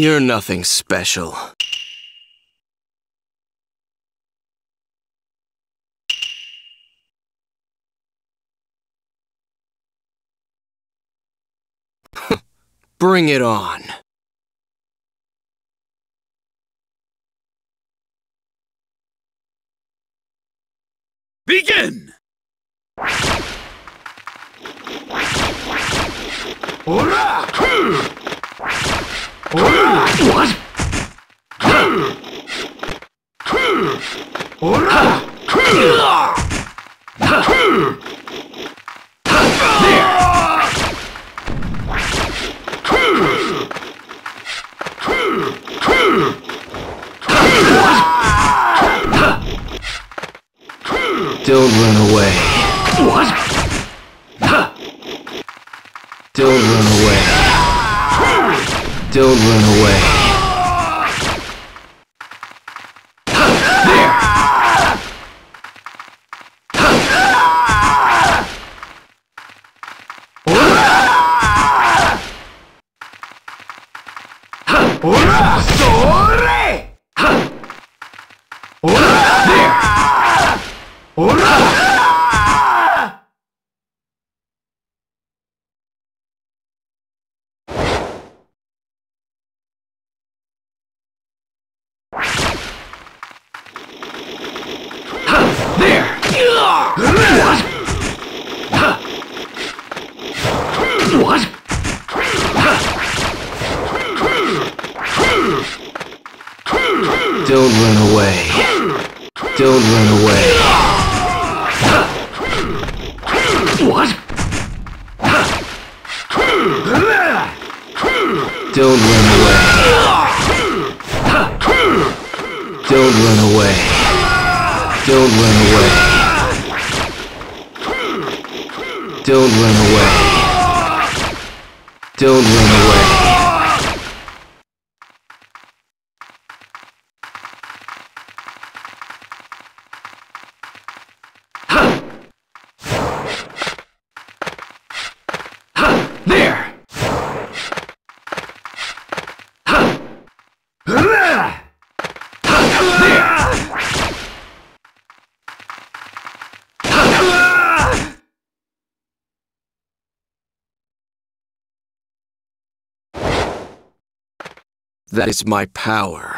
You're nothing special. Bring it on. Begin! Hurrah! What? Don't run away. What? Don't run away. Don't run away. There. Ora! Sore! Ora! There! Ora! Don't run away. Don't run away. What? Don't run away. Don't run away. Don't run away. Don't run away. Don't run away. That is my power.